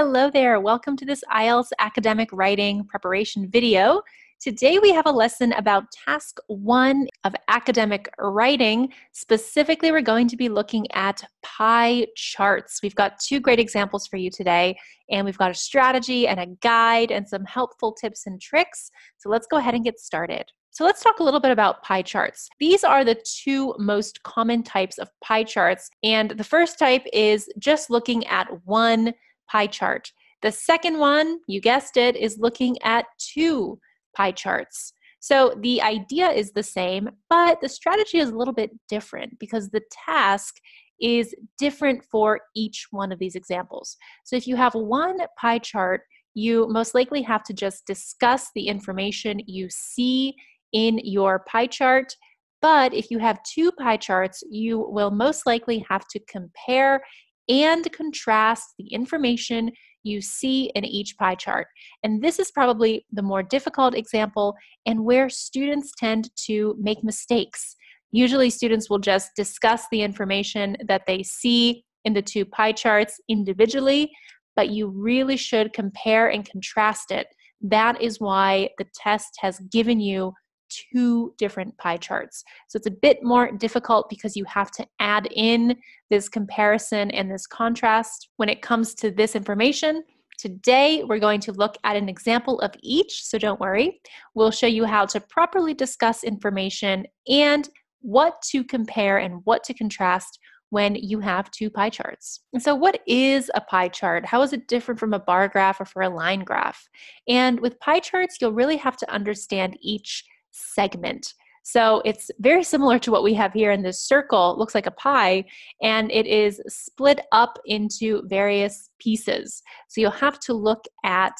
Hello there, welcome to this IELTS academic writing preparation video. Today we have a lesson about task 1 of academic writing. Specifically, we're going to be looking at pie charts. We've got two great examples for you today, and we've got a strategy and a guide and some helpful tips and tricks. So let's go ahead and get started. So let's talk a little bit about pie charts. These are the two most common types of pie charts, and the first type is just looking at one pie chart. The second one, you guessed it, is looking at two pie charts. So the idea is the same, but the strategy is a little bit different because the task is different for each one of these examples. So if you have one pie chart, you most likely have to just discuss the information you see in your pie chart. But if you have two pie charts, you will most likely have to compare and contrast the information you see in each pie chart. And this is probably the more difficult example and where students tend to make mistakes. Usually students will just discuss the information that they see in the two pie charts individually, but you really should compare and contrast it. That is why the test has given you two different pie charts. So it's a bit more difficult because you have to add in this comparison and this contrast. When it comes to this information, today we're going to look at an example of each, so don't worry. We'll show you how to properly discuss information and what to compare and what to contrast when you have two pie charts. And so what is a pie chart? How is it different from a bar graph or for a line graph? And with pie charts, you'll really have to understand each segment. So it's very similar to what we have here in this circle. It looks like a pie, and it is split up into various pieces. So you'll have to look at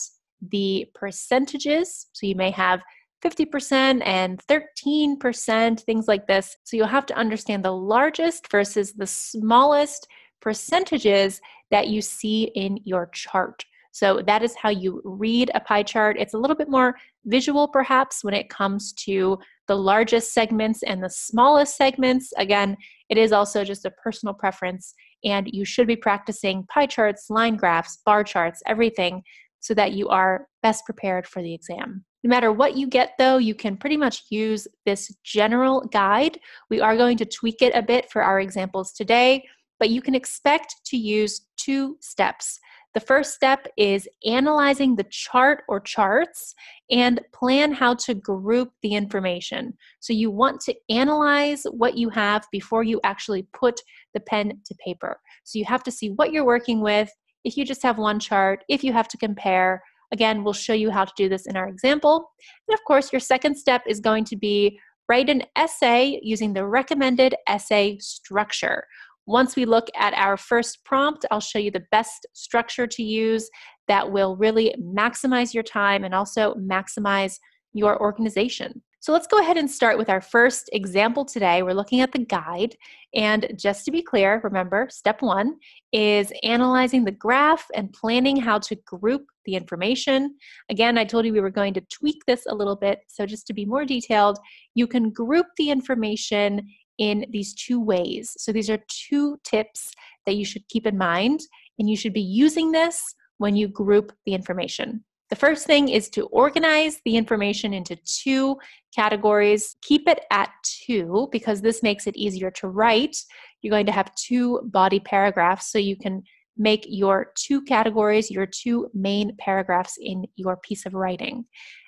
the percentages. So you may have 50% and 13%, things like this. So you'll have to understand the largest versus the smallest percentages that you see in your chart. So that is how you read a pie chart. It's a little bit more visual perhaps when it comes to the largest segments and the smallest segments. Again, it is also just a personal preference, and you should be practicing pie charts, line graphs, bar charts, everything, so that you are best prepared for the exam. No matter what you get though, you can pretty much use this general guide. We are going to tweak it a bit for our examples today, but you can expect to use two steps. The first step is analyzing the chart or charts and plan how to group the information. So you want to analyze what you have before you actually put the pen to paper. So you have to see what you're working with, if you just have one chart, if you have to compare. Again, we'll show you how to do this in our example. And of course, your second step is going to be write an essay using the recommended essay structure. Once we look at our first prompt, I'll show you the best structure to use that will really maximize your time and also maximize your organization. So let's go ahead and start with our first example today. We're looking at the guide. And just to be clear, remember, step one is analyzing the graph and planning how to group the information. Again, I told you we were going to tweak this a little bit. So just to be more detailed, you can group the information in these two ways. So these are two tips that you should keep in mind, and you should be using this when you group the information. The first thing is to organize the information into two categories. Keep it at two because this makes it easier to write. You're going to have two body paragraphs, so you can make your two categories, your two main paragraphs in your piece of writing.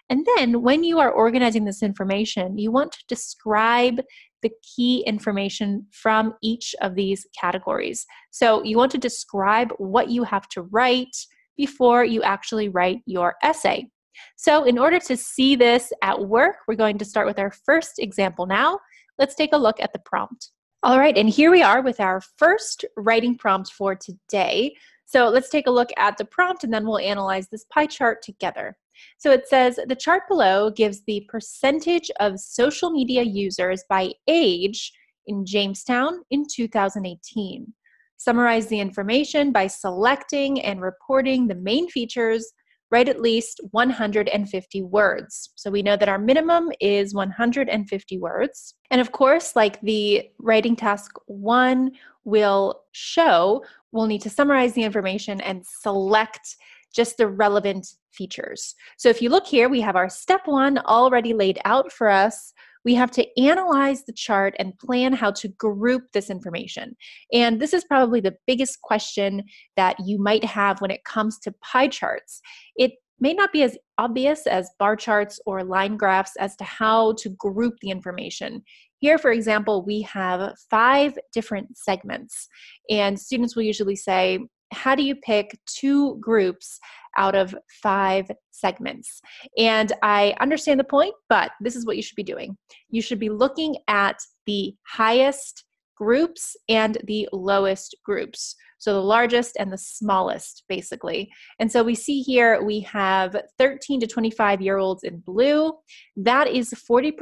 And then when you are organizing this information, you want to describe the key information from each of these categories. So you want to describe what you have to write before you actually write your essay. So in order to see this at work, we're going to start with our first example now. Let's take a look at the prompt. All right, and here we are with our first writing prompt for today. So let's take a look at the prompt, and then we'll analyze this pie chart together. So it says, the chart below gives the percentage of social media users by age in Jamestown in 2018. Summarize the information by selecting and reporting the main features. Write at least 150 words. So we know that our minimum is 150 words. And of course, like the writing task 1 will show, we'll need to summarize the information and select just the relevant features. So if you look here, we have our step one already laid out for us. We have to analyze the chart and plan how to group this information. And this is probably the biggest question that you might have when it comes to pie charts. It may not be as obvious as bar charts or line graphs as to how to group the information. Here, for example, we have 5 different segments, and students will usually say, how do you pick 2 groups out of 5 segments? And I understand the point, but this is what you should be doing. You should be looking at the highest groups and the lowest groups. So the largest and the smallest, basically. And so we see here we have 13 to 25-year-olds in blue. That is 40%.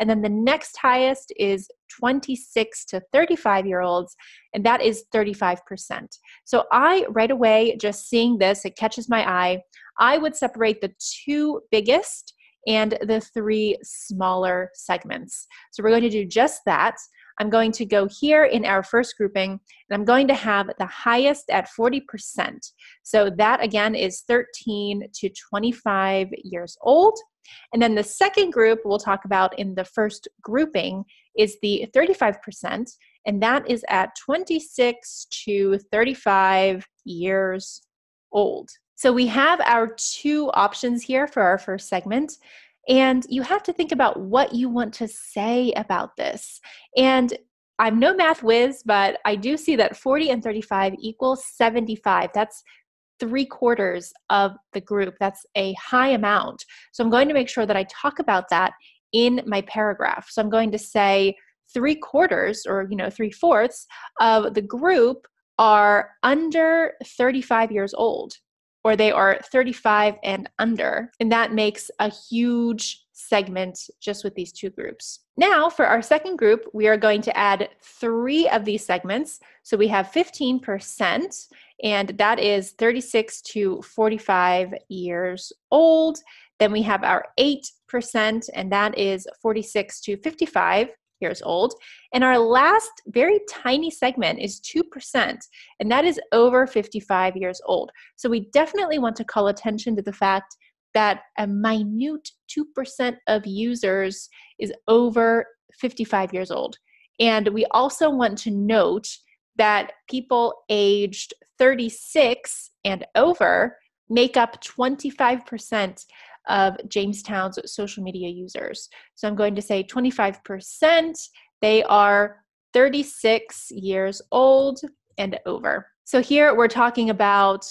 And then the next highest is 26 to 35-year-olds, and that is 35%. So I, right away, just seeing this, it catches my eye. I would separate the 2 biggest and the 3 smaller segments. So we're going to do just that. I'm going to go here in our first grouping, and I'm going to have the highest at 40%. So that, again, is 13 to 25 years old. And then the second group we'll talk about in the first grouping is the 35%, and that is at 26 to 35 years old. So we have our 2 options here for our first segment. And you have to think about what you want to say about this. And I'm no math whiz, but I do see that 40 and 35 equals 75. That's 3/4 of the group. That's a high amount. So I'm going to make sure that I talk about that in my paragraph. So I'm going to say 3/4 or 3/4 of the group are under 35 years old, or they are 35 and under. And that makes a huge segment just with these 2 groups. Now for our second group, we are going to add 3 of these segments. So we have 15%, and that is 36 to 45 years old. Then we have our 8%, and that is 46 to 55 years old. And our last very tiny segment is 2%, and that is over 55 years old. So we definitely want to call attention to the fact that a minute 2% of users is over 55 years old. And we also want to note that people aged 36 and over make up 25% of Jamestown's social media users. So I'm going to say 25%, they are 36 years old and over. So here we're talking about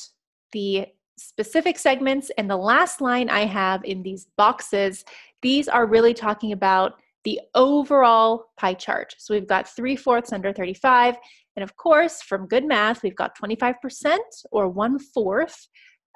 the specific segments, and the last line I have in these boxes, these are really talking about the overall pie chart. So we've got 3/4 under 35, and of course, from good math, we've got 25% or 1/4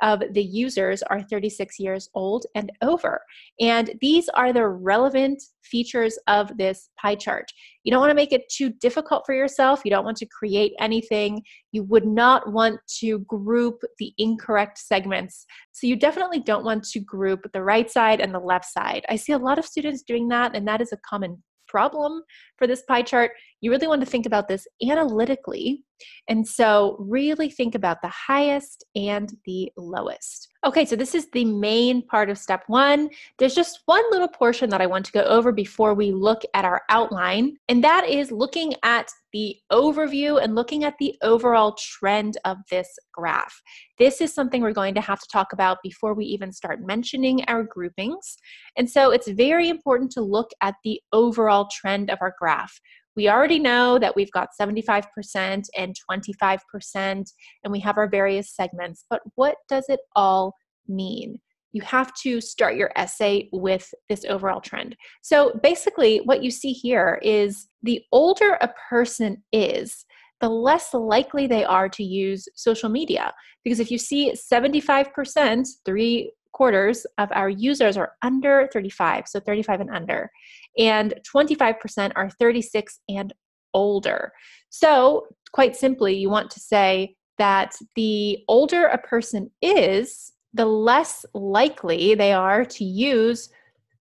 of the users are 36 years old and over. And these are the relevant features of this pie chart. You don't want to make it too difficult for yourself. You don't want to create anything. You would not want to group the incorrect segments. So you definitely don't want to group the right side and the left side. I see a lot of students doing that, and that is a common problem for this pie chart. You really want to think about this analytically. And so really think about the highest and the lowest. Okay, so this is the main part of step one. There's just one little portion that I want to go over before we look at our outline, and that is looking at the overview and looking at the overall trend of this graph. This is something we're going to have to talk about before we even start mentioning our groupings. And so it's very important to look at the overall trend of our graph. We already know that we've got 75% and 25%, and we have our various segments, but what does it all mean? You have to start your essay with this overall trend. So basically what you see here is the older a person is, the less likely they are to use social media. Because if you see 75%, 3/4 of our users are under 35, so 35 and under, and 25% are 36 and older. So quite simply, you want to say that the older a person is, the less likely they are to use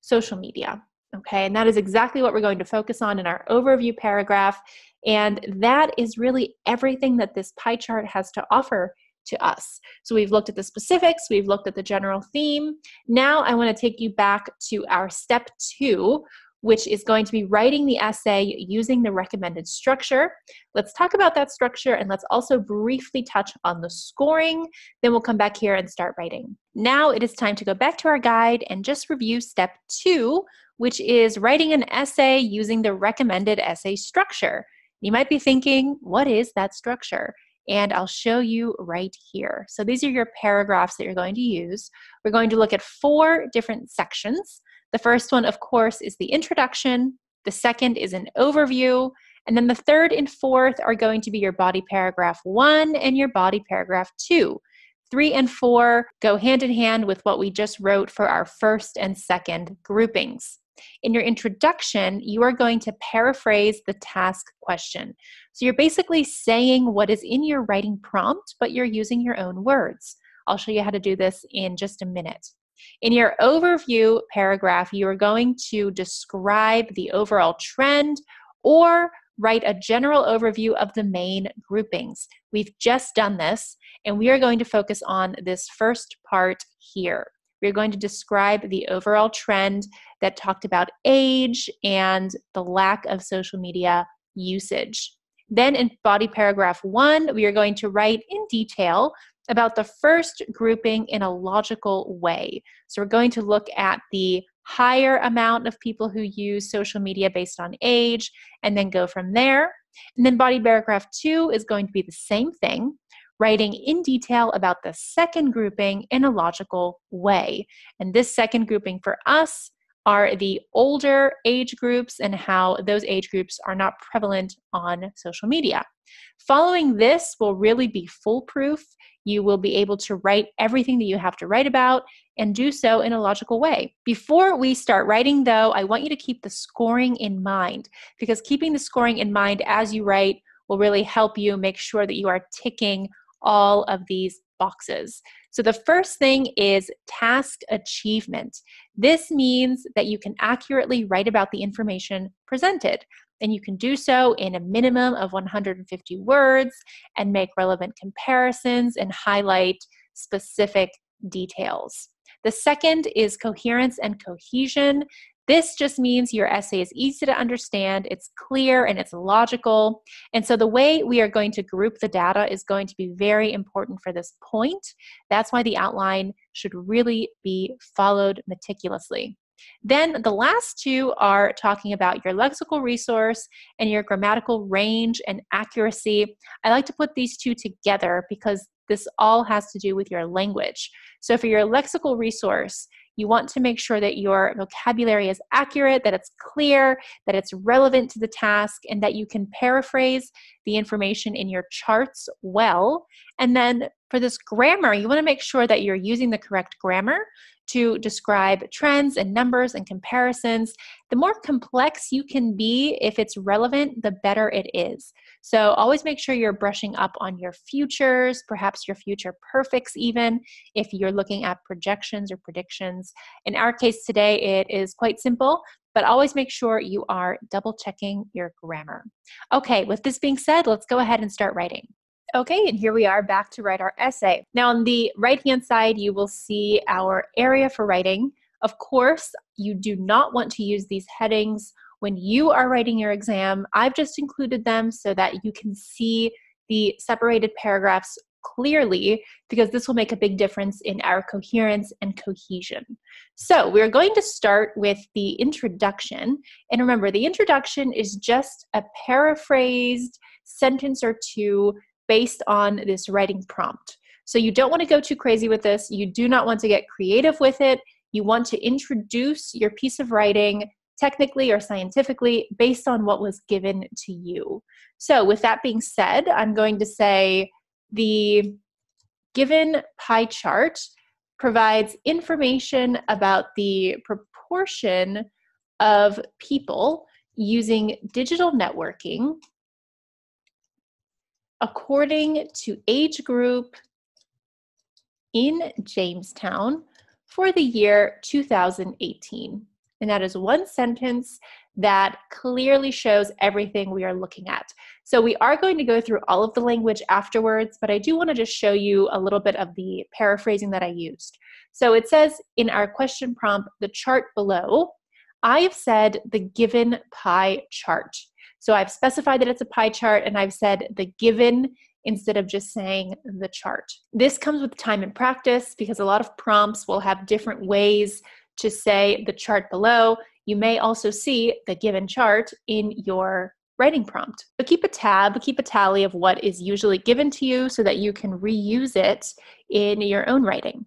social media, okay? And that is exactly what we're going to focus on in our overview paragraph. And that is really everything that this pie chart has to offer to us. So we've looked at the specifics, we've looked at the general theme. Now I want to take you back to our step two, which is going to be writing the essay using the recommended structure. Let's talk about that structure, and let's also briefly touch on the scoring. Then we'll come back here and start writing. Now it is time to go back to our guide and just review step two, which is writing an essay using the recommended essay structure. You might be thinking, what is that structure? And I'll show you right here. So these are your paragraphs that you're going to use. We're going to look at four different sections. The first one, of course, is the introduction. The second is an overview. And then the third and fourth are going to be your body paragraph one and your body paragraph two. 3 and 4 go hand in hand with what we just wrote for our first and second groupings. In your introduction, you are going to paraphrase the task question. So you're basically saying what is in your writing prompt, but you're using your own words. I'll show you how to do this in just a minute. In your overview paragraph, you are going to describe the overall trend or write a general overview of the main groupings. We've just done this, and we are going to focus on this first part here. We're going to describe the overall trend that talked about age and the lack of social media usage. Then in body paragraph one, we are going to write in detail about the first grouping in a logical way. So we're going to look at the higher amount of people who use social media based on age, and then go from there. And then body paragraph two is going to be the same thing, writing in detail about the second grouping in a logical way. And this second grouping for us are the older age groups and how those age groups are not prevalent on social media. Following this will really be foolproof. You will be able to write everything that you have to write about and do so in a logical way. Before we start writing, though, I want you to keep the scoring in mind, because keeping the scoring in mind as you write will really help you make sure that you are ticking all of these boxes. So the first thing is task achievement. This means that you can accurately write about the information presented, and you can do so in a minimum of 150 words and make relevant comparisons and highlight specific details. The second is coherence and cohesion. This just means your essay is easy to understand, it's clear, and it's logical. And so the way we are going to group the data is going to be very important for this point. That's why the outline should really be followed meticulously. Then the last two are talking about your lexical resource and your grammatical range and accuracy. I like to put these two together because this all has to do with your language. So for your lexical resource, you want to make sure that your vocabulary is accurate, that it's clear, that it's relevant to the task, and that you can paraphrase the information in your charts well. And then for this grammar, you want to make sure that you're using the correct grammar to describe trends and numbers and comparisons. The more complex you can be, if it's relevant, the better it is. So always make sure you're brushing up on your futures, perhaps your future perfects even, if you're looking at projections or predictions. In our case today, it is quite simple, but always make sure you are double checking your grammar. Okay, with this being said, let's go ahead and start writing. Okay, and here we are back to write our essay. Now on the right-hand side, you will see our area for writing. Of course, you do not want to use these headings when you are writing your exam. I've just included them so that you can see the separated paragraphs clearly, because this will make a big difference in our coherence and cohesion. So we're going to start with the introduction. And remember, the introduction is just a paraphrased sentence or two based on this writing prompt. So you don't want to go too crazy with this. You do not want to get creative with it. You want to introduce your piece of writing technically or scientifically based on what was given to you. So with that being said, I'm going to say the given pie chart provides information about the proportion of people using digital networking according to age group in Jamestown for the year 2018. And that is one sentence that clearly shows everything we are looking at. So we are going to go through all of the language afterwards, but I do want to just show you a little bit of the paraphrasing that I used. So it says in our question prompt, the chart below, I have said the given pie chart. So I've specified that it's a pie chart and I've said the given instead of just saying the chart. This comes with time and practice because a lot of prompts will have different ways to say the chart below. You may also see the given chart in your writing prompt. So keep a tab, keep a tally of what is usually given to you so that you can reuse it in your own writing.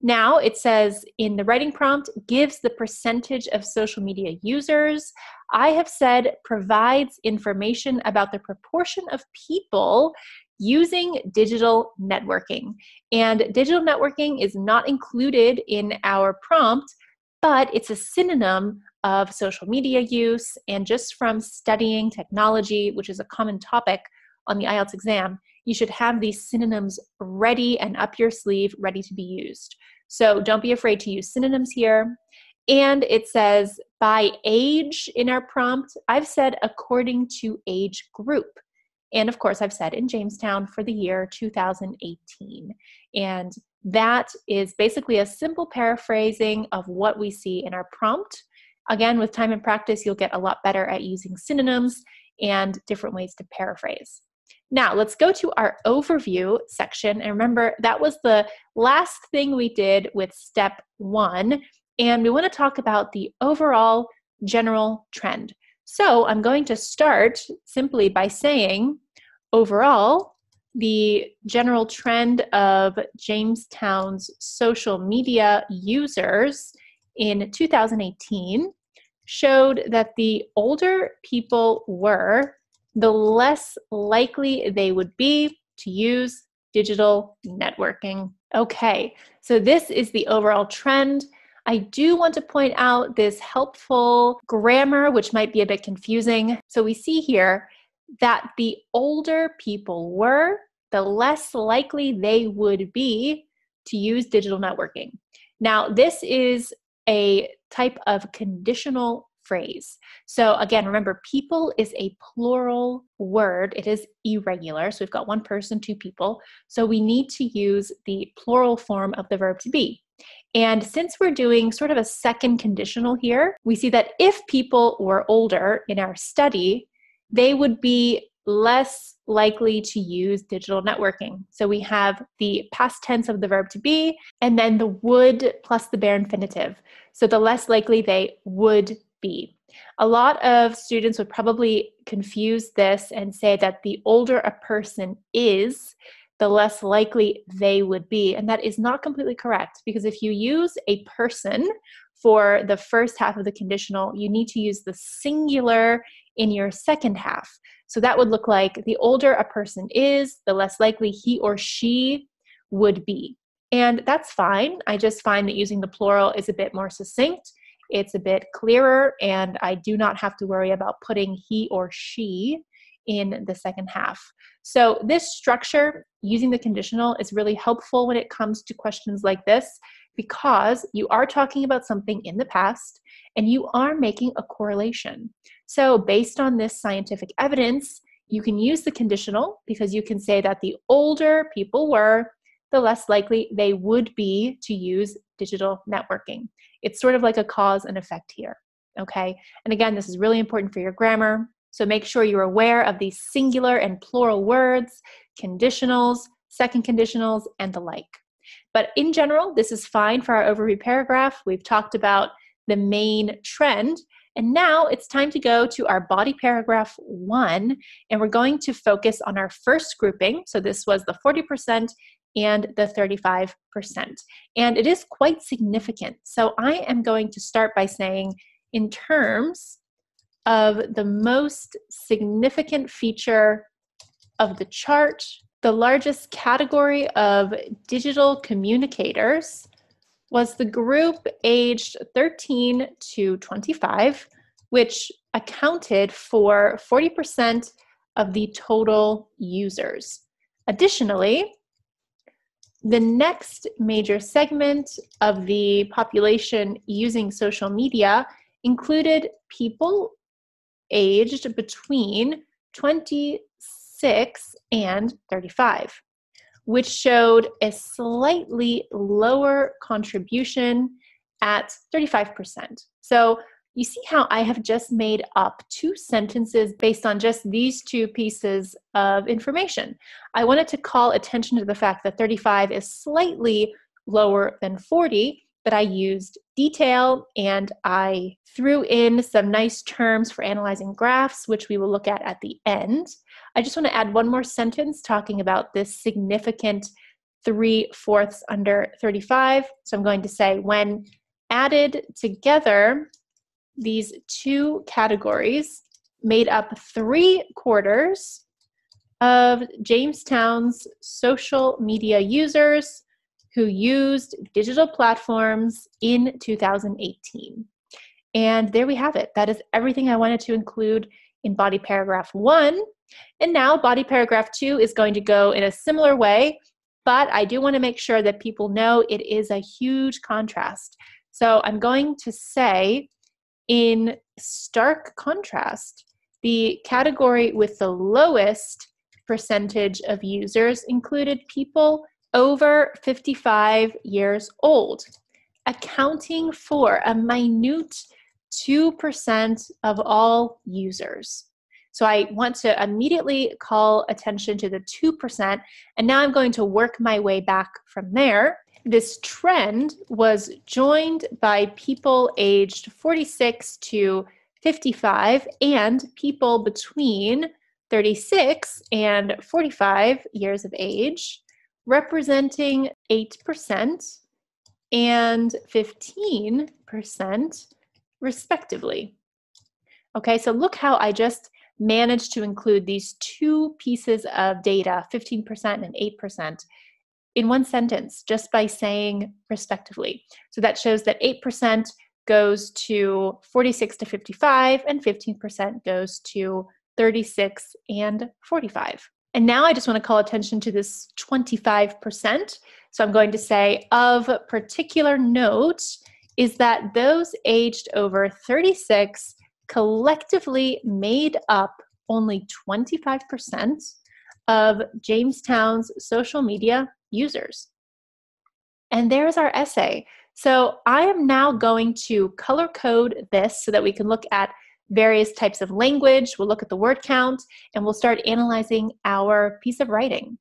Now it says in the writing prompt, gives the percentage of social media users. I have said provides information about the proportion of people using digital networking. And digital networking is not included in our prompt, but it's a synonym of social media use. And just from studying technology, which is a common topic on the IELTS exam, you should have these synonyms ready and up your sleeve, ready to be used. So don't be afraid to use synonyms here. And it says by age in our prompt, I've said according to age group. And of course, I've said in Jamestown for the year 2018. And that is basically a simple paraphrasing of what we see in our prompt. Again, with time and practice, you'll get a lot better at using synonyms and different ways to paraphrase. Now, let's go to our overview section. And remember, that was the last thing we did with step one. And we want to talk about the overall general trend. So I'm going to start simply by saying, overall, the general trend of Jamestown's social media users in 2018 showed that the older people were, the less likely they would be to use digital networking. Okay, so this is the overall trend. I do want to point out this helpful grammar, which might be a bit confusing. So we see here that the older people were, the less likely they would be to use digital networking. Now, this is a type of conditional phrase. So again, remember, people is a plural word. It is irregular. So we've got one person, two people. So we need to use the plural form of the verb to be. And since we're doing sort of a second conditional here, we see that if people were older in our study, they would be less likely to use digital networking. So we have the past tense of the verb to be, and then the would plus the bare infinitive. So the less likely they would be. A lot of students would probably confuse this and say that the older a person is, the less likely they would be. And that is not completely correct, because if you use a person for the first half of the conditional, you need to use the singular in your second half. So that would look like the older a person is, the less likely he or she would be. And that's fine. I just find that using the plural is a bit more succinct. It's a bit clearer, and I do not have to worry about putting he or she in the second half. So this structure using the conditional is really helpful when it comes to questions like this, because you are talking about something in the past and you are making a correlation. So based on this scientific evidence, you can use the conditional because you can say that the older people were, the less likely they would be to use digital networking. It's sort of like a cause and effect here, okay? And again, this is really important for your grammar. So make sure you're aware of these singular and plural words, conditionals, second conditionals, and the like. But in general, this is fine for our overview paragraph. We've talked about the main trend, and now it's time to go to our body paragraph one, and we're going to focus on our first grouping. So this was the 40% and the 35%, and it is quite significant. So I am going to start by saying, in terms of the most significant feature of the chart, the largest category of digital communicators was the group aged 13 to 25, which accounted for 40% of the total users. Additionally, the next major segment of the population using social media included people aged between 26 and 35, which showed a slightly lower contribution at 35%. So you see how I have just made up two sentences based on just these two pieces of information. I wanted to call attention to the fact that 35 is slightly lower than 40, but I used detail and I threw in some nice terms for analyzing graphs, which we will look at the end. I just want to add one more sentence talking about this significant 3/4 under 35. So I'm going to say, when added together, these two categories made up 3/4 of Jamestown's social media users who used digital platforms in 2018. And there we have it. That is everything I wanted to include in body paragraph 1. And now body paragraph 2 is going to go in a similar way, but I do want to make sure that people know it is a huge contrast. So I'm going to say, in stark contrast, the category with the lowest percentage of users included people over 55 years old, accounting for a minute 2% of all users. So I want to immediately call attention to the 2%, and now I'm going to work my way back from there. This trend was joined by people aged 46 to 55 and people between 36 and 45 years of age, representing 8% and 15% respectively. Okay, so look how I just managed to include these two pieces of data, 15% and 8%, in one sentence, just by saying respectively. So that shows that 8% goes to 46 to 55, and 15% goes to 36 and 45. And now I just want to call attention to this 25%. So I'm going to say, of particular note is that those aged over 36 collectively made up only 25% of Jamestown's social media users. And there's our essay. So I am now going to color code this so that we can look at various types of language. We'll look at the word count, and we'll start analyzing our piece of writing.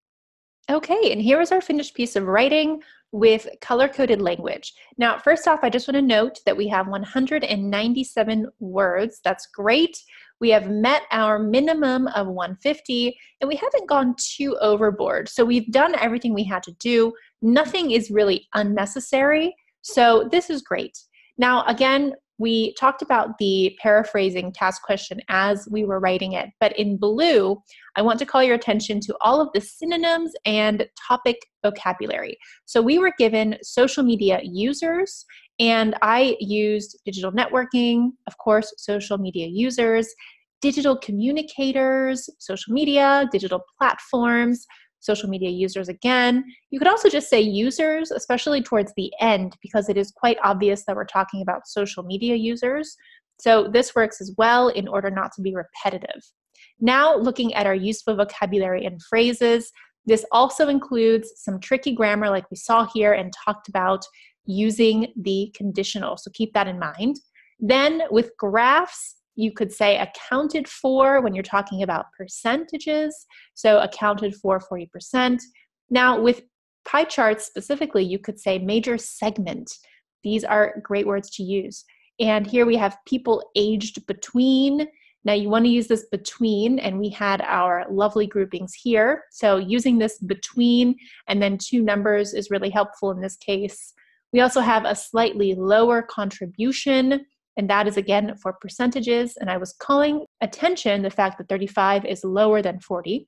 Okay, and here is our finished piece of writing with color-coded language. Now, first off, I just want to note that we have 197 words. That's great. We have met our minimum of 150, and we haven't gone too overboard. So we've done everything we had to do. Nothing is really unnecessary. So this is great. Now, again, we talked about the paraphrasing task question as we were writing it, but in blue, I want to call your attention to all of the synonyms and topic vocabulary. So we were given social media users, and I used digital networking, of course, social media users, digital communicators, social media, digital platforms, social media users again. You could also just say users, especially towards the end, because it is quite obvious that we're talking about social media users. So this works as well in order not to be repetitive. Now, looking at our useful vocabulary and phrases, this also includes some tricky grammar like we saw here and talked about using the conditional, so keep that in mind. Then with graphs, you could say accounted for when you're talking about percentages, so accounted for 40%. Now with pie charts specifically, you could say major segment. These are great words to use. And here we have people aged between. Now you want to use this between, and we had our lovely groupings here. So using this between and then two numbers is really helpful in this case. We also have a slightly lower contribution, and that is again for percentages. And I was calling attention to the fact that 35 is lower than 40.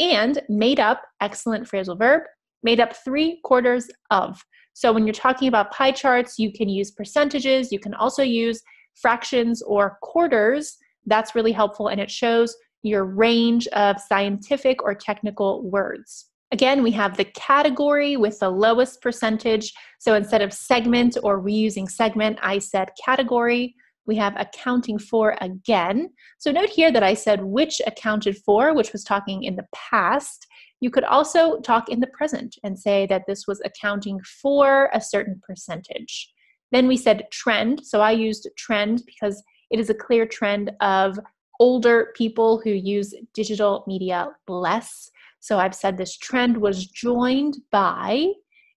And made up, excellent phrasal verb, made up 3/4 of. So when you're talking about pie charts, you can use percentages. You can also use fractions or quarters. That's really helpful, and it shows your range of scientific or technical words. Again, we have the category with the lowest percentage. So instead of segment or reusing segment, I said category. we have accounting for again. So note here that I said which accounted for, which was talking in the past. You could also talk in the present and say that this was accounting for a certain percentage. Then we said trend. So I used trend because it is a clear trend of older people who use digital media less. So I've said this trend was joined by,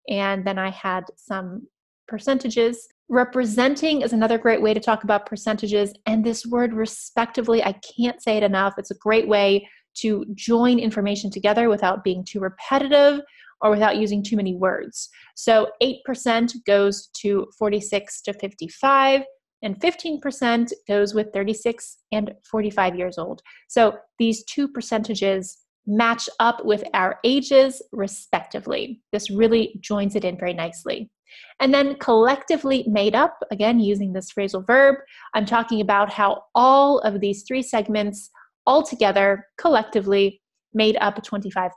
and then I had some percentages. Representing is another great way to talk about percentages, and this word respectively, I can't say it enough. It's a great way to join information together without being too repetitive or without using too many words. So 8% goes to 46 to 55, and 15% goes with 36 and 45 years old. So these two percentages match up with our ages respectively. This really joins it in very nicely. And then collectively made up, again, using this phrasal verb, I'm talking about how all of these three segments altogether collectively made up 25%.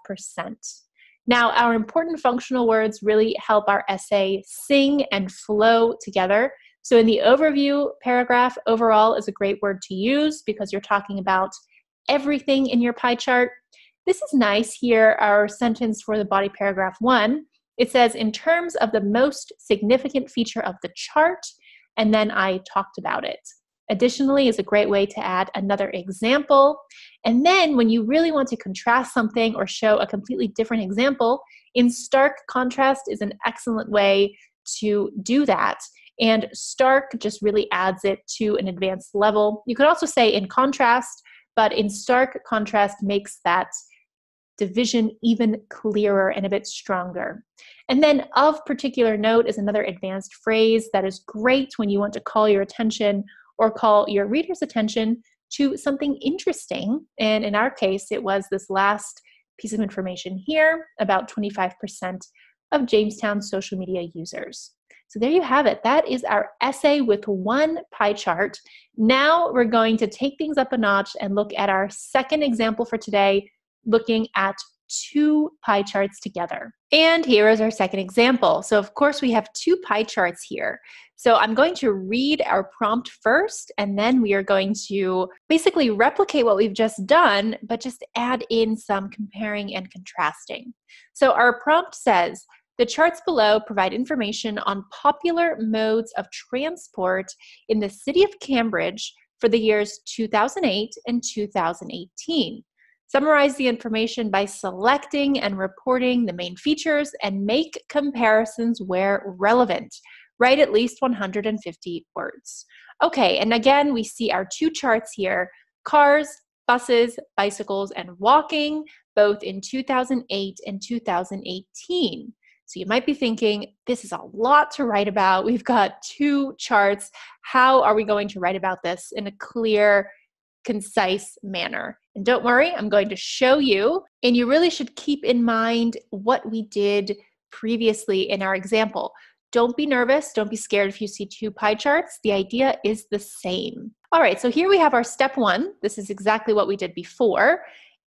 Now, our important functional words really help our essay sing and flow together. So in the overview paragraph, overall is a great word to use because you're talking about everything in your pie chart. This is nice here, our sentence for the body paragraph one. It says, in terms of the most significant feature of the chart, and then I talked about it. Additionally is a great way to add another example. And then when you really want to contrast something or show a completely different example, in stark contrast is an excellent way to do that. And stark just really adds it to an advanced level. You could also say in contrast, but in stark contrast makes that division even clearer and a bit stronger. And then of particular note is another advanced phrase that is great when you want to call your attention or call your reader's attention to something interesting. And in our case, it was this last piece of information here about 25% of Jamestown's social media users. So there you have it. That is our essay with one pie chart. Now we're going to take things up a notch and look at our second example for today, looking at two pie charts together. And here is our second example. So of course we have two pie charts here. So I'm going to read our prompt first, and then we are going to basically replicate what we've just done, but just add in some comparing and contrasting. So our prompt says, the charts below provide information on popular modes of transport in the city of Cambridge for the years 2008 and 2018. Summarize the information by selecting and reporting the main features and make comparisons where relevant. Write at least 150 words. Okay, and again, we see our two charts here, cars, buses, bicycles, and walking, both in 2008 and 2018. So you might be thinking, this is a lot to write about. We've got two charts. How are we going to write about this in a clear, concise manner? And don't worry, I'm going to show you, and you really should keep in mind what we did previously in our example. Don't be nervous, don't be scared if you see two pie charts. The idea is the same. All right, so here we have our step one. This is exactly what we did before,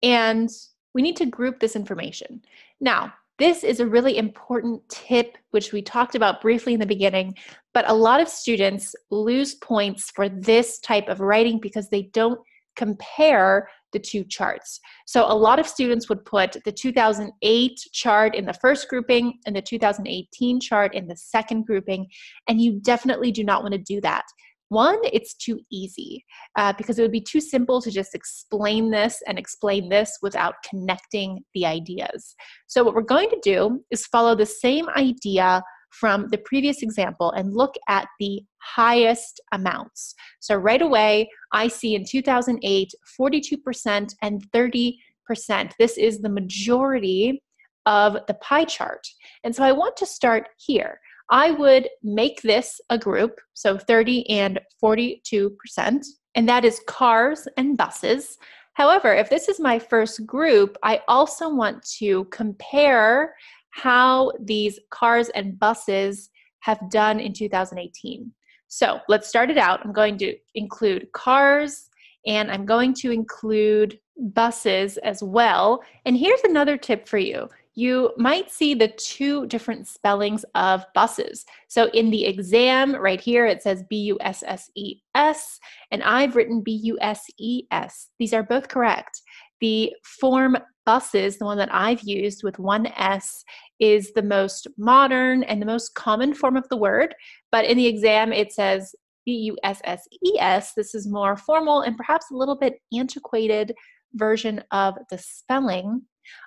and we need to group this information. Now, this is a really important tip, which we talked about briefly in the beginning, but a lot of students lose points for this type of writing because they don't compare the two charts. So a lot of students would put the 2008 chart in the first grouping and the 2018 chart in the second grouping, and you definitely do not want to do that. One, it's too easy because it would be too simple to just explain this and explain this without connecting the ideas. So what we're going to do is follow the same idea from the previous example and look at the highest amounts. So right away, I see in 2008, 42% and 30%. This is the majority of the pie chart. And so I want to start here. I would make this a group, so 30 and 42%, and that is cars and buses. However, if this is my first group, I also want to compare how these cars and buses have done in 2018. So let's start it out. I'm going to include cars, and I'm going to include buses as well. And here's another tip for you. you might see the two different spellings of buses. So in the exam right here, it says B-U-S-S-E-S, and I've written B-U-S-E-S. These are both correct. The form buses, the one that I've used with one S, is the most modern and the most common form of the word. But in the exam, it says B-U-S-S-E-S. This is more formal and perhaps a little bit antiquated version of the spelling.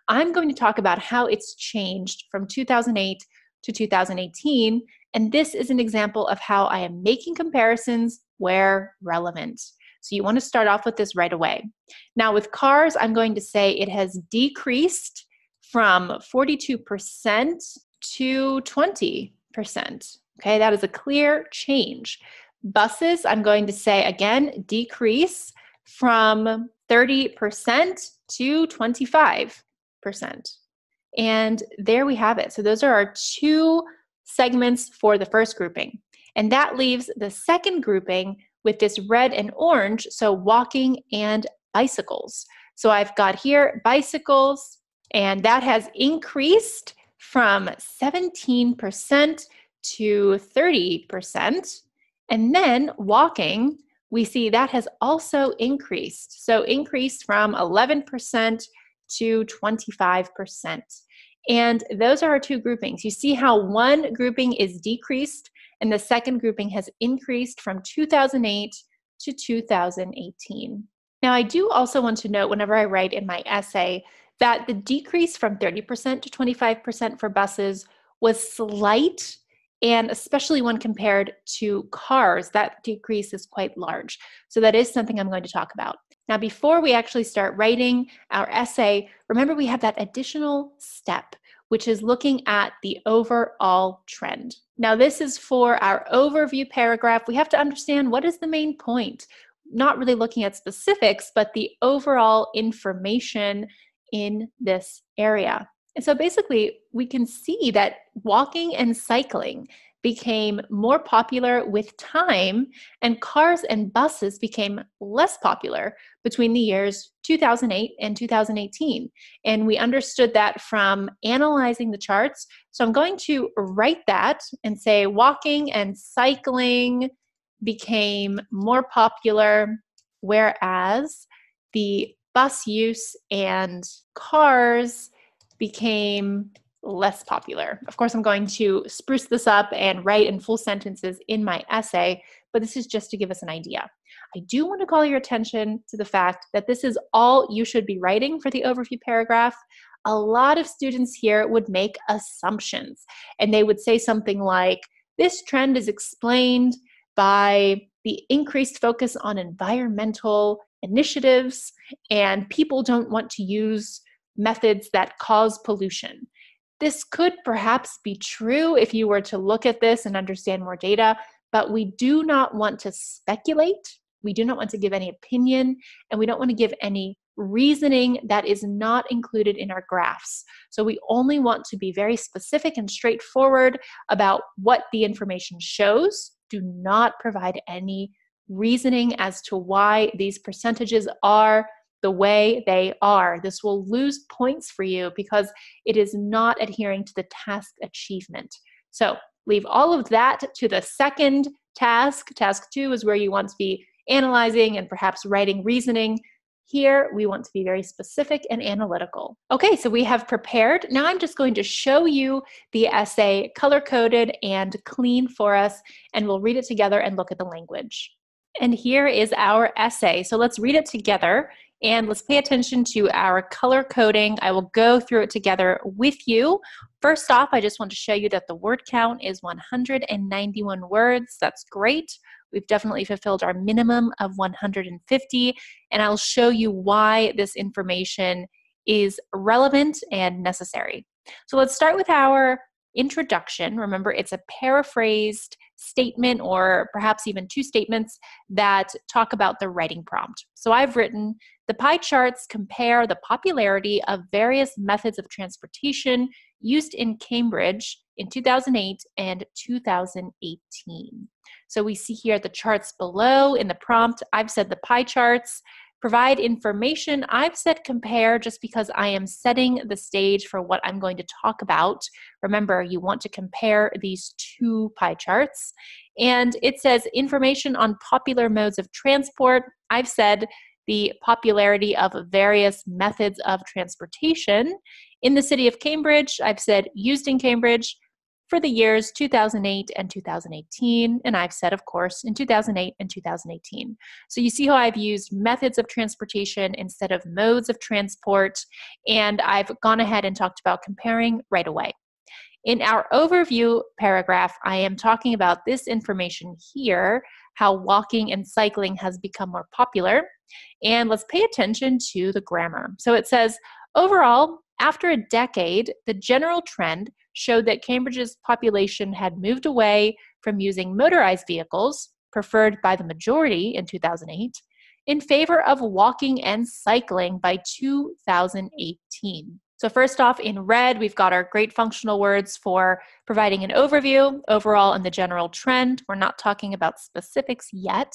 I'm going to talk about how it's changed from 2008 to 2018, and this is an example of how I am making comparisons where relevant. So you want to start off with this right away. Now with cars, I'm going to say it has decreased from 42% to 20%. Okay, that is a clear change. Buses, I'm going to say again, decrease from 30% to 25%. And there we have it. So those are our two segments for the first grouping. And that leaves the second grouping with this red and orange, so walking and bicycles. So I've got here bicycles, and that has increased from 17% to 30%. And then walking, we see that has also increased. So increased from 11% to 25%. And those are our two groupings. You see how one grouping is decreased and the second grouping has increased from 2008 to 2018. Now, I do also want to note whenever I write in my essay that the decrease from 30% to 25% for buses was slight, and especially when compared to cars, that decrease is quite large. So that is something I'm going to talk about. Now, before we actually start writing our essay, remember we have that additional step, which is looking at the overall trend. Now, this is for our overview paragraph. We have to understand what is the main point, not really looking at specifics, but the overall information in this area. And so basically, we can see that walking and cycling became more popular with time, and cars and buses became less popular between the years 2008 and 2018. And we understood that from analyzing the charts. So I'm going to write that and say walking and cycling became more popular, whereas the bus use and cars became less popular. Of course, I'm going to spruce this up and write in full sentences in my essay, but this is just to give us an idea. I do want to call your attention to the fact that this is all you should be writing for the overview paragraph. A lot of students here would make assumptions, and they would say something like, this trend is explained by the increased focus on environmental initiatives, and people don't want to use methods that cause pollution. This could perhaps be true if you were to look at this and understand more data, but we do not want to speculate. We do not want to give any opinion, and we don't want to give any reasoning that is not included in our graphs. So we only want to be very specific and straightforward about what the information shows. Do not provide any reasoning as to why these percentages are the way they are. This will lose points for you because it is not adhering to the task achievement. So leave all of that to the second task. Task two is where you want to be analyzing and perhaps writing reasoning. Here, we want to be very specific and analytical. Okay, so we have prepared. Now I'm just going to show you the essay color-coded and clean for us, and we'll read it together and look at the language. And here is our essay. So let's read it together. And let's pay attention to our color coding. I will go through it together with you. First off, I just want to show you that the word count is 191 words. That's great. We've definitely fulfilled our minimum of 150. And I'll show you why this information is relevant and necessary. So let's start with our introduction. Remember, it's a paraphrased statement, or perhaps even two statements that talk about the writing prompt. So I've written, the pie charts compare the popularity of various methods of transportation used in Cambridge in 2008 and 2018. So we see here the charts below in the prompt. I've said the pie charts. Provide information. I've said compare just because I am setting the stage for what I'm going to talk about. Remember, you want to compare these two pie charts. And it says information on popular modes of transport. I've said the popularity of various methods of transportation. In the city of Cambridge, I've said used in Cambridge for the years 2008 and 2018, and I've said, of course, in 2008 and 2018. So you see how I've used methods of transportation instead of modes of transport, and I've gone ahead and talked about comparing right away. In our overview paragraph, I am talking about this information here, how walking and cycling has become more popular, and let's pay attention to the grammar. So it says, overall, after a decade, the general trend showed that Cambridge's population had moved away from using motorized vehicles, preferred by the majority in 2008, in favor of walking and cycling by 2018. So first off, in red, we've got our great functional words for providing an overview, overall, and the general trend. We're not talking about specifics yet,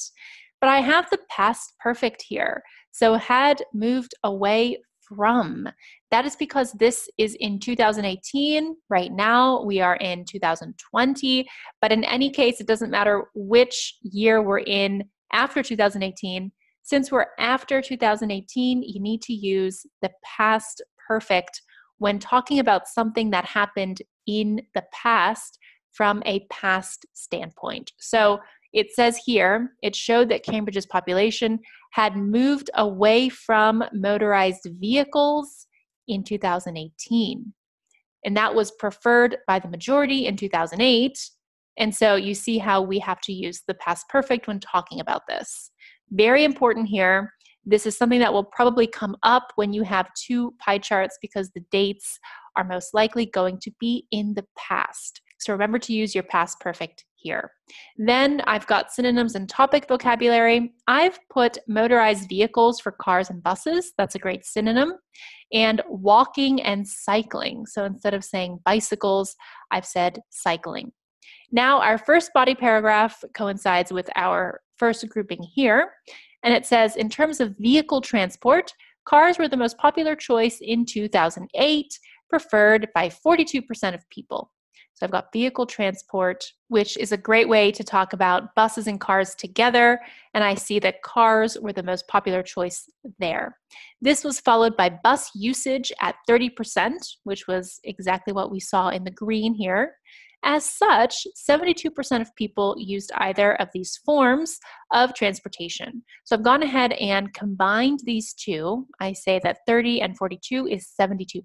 but I have the past perfect here. So had moved away from. That is because this is in 2018. Right now, we are in 2020. But in any case, it doesn't matter which year we're in after 2018. Since we're after 2018, you need to use the past perfect when talking about something that happened in the past from a past standpoint. So it says here, it showed that Cambridge's population had moved away from motorized vehicles in 2018. And that was preferred by the majority in 2008. And so you see how we have to use the past perfect when talking about this. Very important here. This is something that will probably come up when you have two pie charts because the dates are most likely going to be in the past. So remember to use your past perfect here. Then I've got synonyms and topic vocabulary. I've put motorized vehicles for cars and buses. That's a great synonym. And walking and cycling. So instead of saying bicycles, I've said cycling. Now our first body paragraph coincides with our first grouping here. And it says, in terms of vehicle transport, cars were the most popular choice in 2008, preferred by 42% of people. So I've got vehicle transport, which is a great way to talk about buses and cars together. And I see that cars were the most popular choice there. This was followed by bus usage at 30%, which was exactly what we saw in the green here. As such, 72% of people used either of these forms of transportation. So I've gone ahead and combined these two. I say that 30 and 42 is 72%.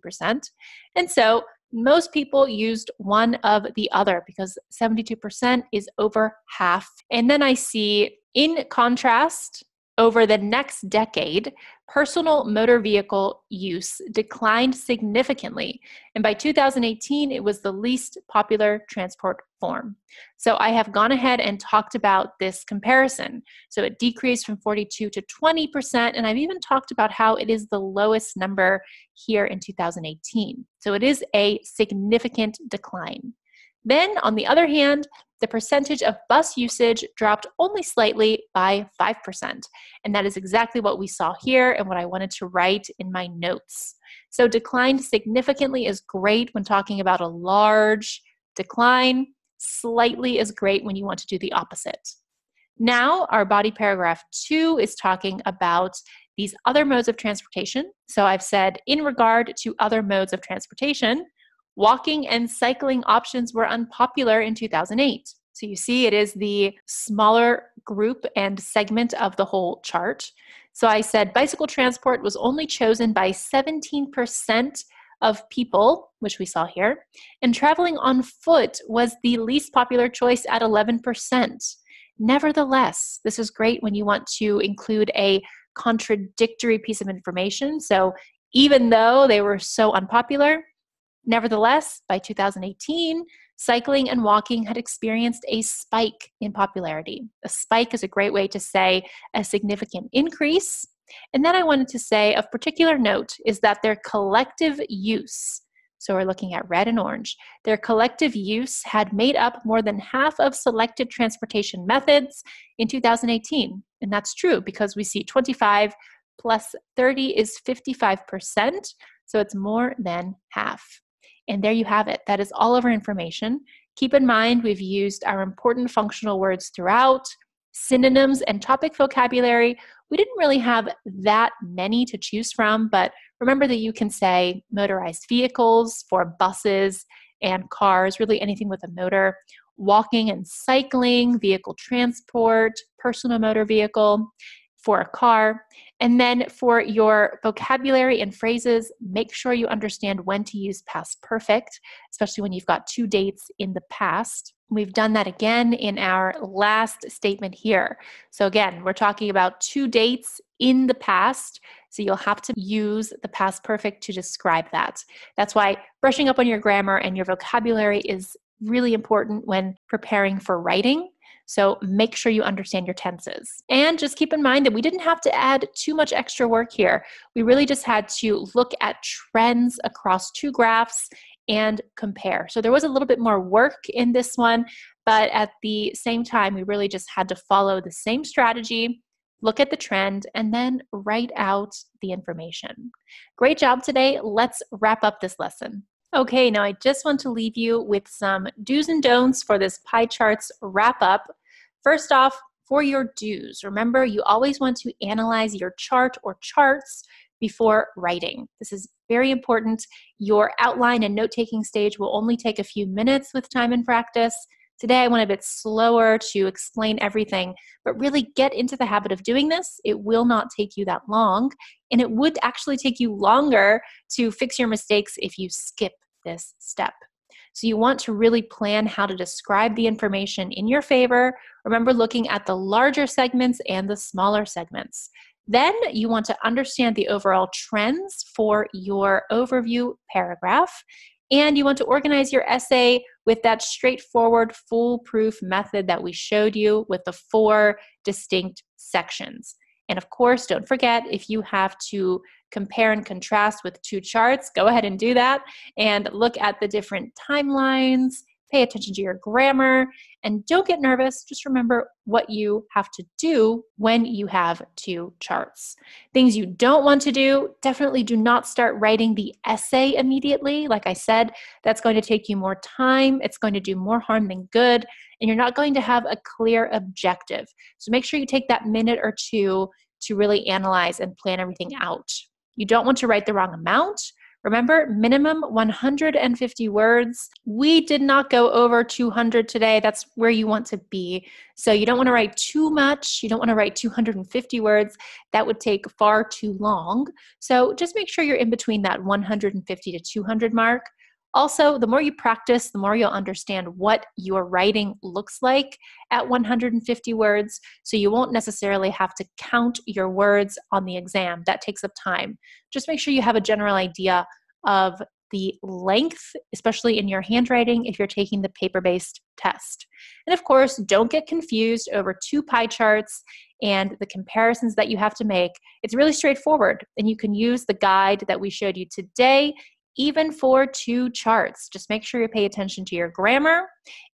And so most people used one of the other because 72% is over half. And then I see, in contrast, over the next decade, personal motor vehicle use declined significantly. And by 2018, it was the least popular transport form. So I have gone ahead and talked about this comparison. So it decreased from 42 to 20%, and I've even talked about how it is the lowest number here in 2018. So it is a significant decline. Then, on the other hand, the percentage of bus usage dropped only slightly by 5%. And that is exactly what we saw here and what I wanted to write in my notes. So declined significantly is great when talking about a large decline. Slightly is great when you want to do the opposite. Now, our body paragraph 2 is talking about these other modes of transportation. So I've said, in regard to other modes of transportation, walking and cycling options were unpopular in 2008. So you see it is the smaller group and segment of the whole chart. So I said bicycle transport was only chosen by 17% of people, which we saw here, and traveling on foot was the least popular choice at 11%. Nevertheless, this is great when you want to include a contradictory piece of information. So even though they were so unpopular, nevertheless, by 2018, cycling and walking had experienced a spike in popularity. A spike is a great way to say a significant increase. And then I wanted to say of particular note is that their collective use, so we're looking at red and orange, their collective use had made up more than half of selected transportation methods in 2018. And that's true because we see 25%, plus 30 is 55%, so it's more than half. And there you have it. That is all of our information. Keep in mind, we've used our important functional words throughout, synonyms and topic vocabulary. We didn't really have that many to choose from, but remember that you can say motorized vehicles for buses and cars, really anything with a motor, walking and cycling, vehicle transport, personal motor vehicle for a car. And then for your vocabulary and phrases, make sure you understand when to use past perfect, especially when you've got two dates in the past. We've done that again in our last statement here. So again, we're talking about two dates in the past, so you'll have to use the past perfect to describe that. That's why brushing up on your grammar and your vocabulary is really important when preparing for writing. So make sure you understand your tenses. And just keep in mind that we didn't have to add too much extra work here. We really just had to look at trends across two graphs and compare. So there was a little bit more work in this one, but at the same time, we really just had to follow the same strategy, look at the trend, and then write out the information. Great job today. Let's wrap up this lesson. Okay, now I just want to leave you with some do's and don'ts for this pie charts wrap up. First off, for your do's, remember you always want to analyze your chart or charts before writing. This is very important. Your outline and note-taking stage will only take a few minutes with time and practice. Today I went a bit slower to explain everything, but really get into the habit of doing this. It will not take you that long, and it would actually take you longer to fix your mistakes if you skip this step. So you want to really plan how to describe the information in your favor. Remember looking at the larger segments and the smaller segments. Then you want to understand the overall trends for your overview paragraph. And you want to organize your essay with that straightforward, foolproof method that we showed you with the four distinct sections. And of course, don't forget, if you have to compare and contrast with two charts, go ahead and do that and look at the different timelines, pay attention to your grammar, and don't get nervous. Just remember what you have to do when you have two charts. Things you don't want to do, definitely do not start writing the essay immediately. Like I said, that's going to take you more time. It's going to do more harm than good, and you're not going to have a clear objective. So make sure you take that minute or two to really analyze and plan everything out. You don't want to write the wrong amount. Remember, minimum 150 words. We did not go over 200 today. That's where you want to be. So you don't want to write too much. You don't want to write 250 words. That would take far too long. So just make sure you're in between that 150 to 200 mark. Also, the more you practice, the more you'll understand what your writing looks like at 150 words, so you won't necessarily have to count your words on the exam. That takes up time. Just make sure you have a general idea of the length, especially in your handwriting if you're taking the paper-based test. And of course, don't get confused over two pie charts and the comparisons that you have to make. It's really straightforward, and you can use the guide that we showed you today even for two charts. Just make sure you pay attention to your grammar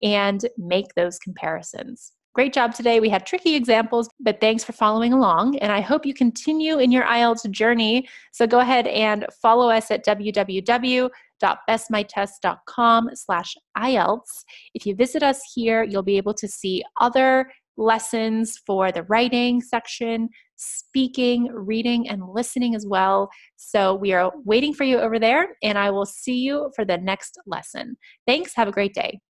and make those comparisons. Great job today. We had tricky examples, but thanks for following along, and I hope you continue in your IELTS journey. So go ahead and follow us at www.bestmytest.com/IELTS. If you visit us here, you'll be able to see other lessons for the writing section, speaking, reading, and listening as well. So we are waiting for you over there, and I will see you for the next lesson. Thanks. Have a great day.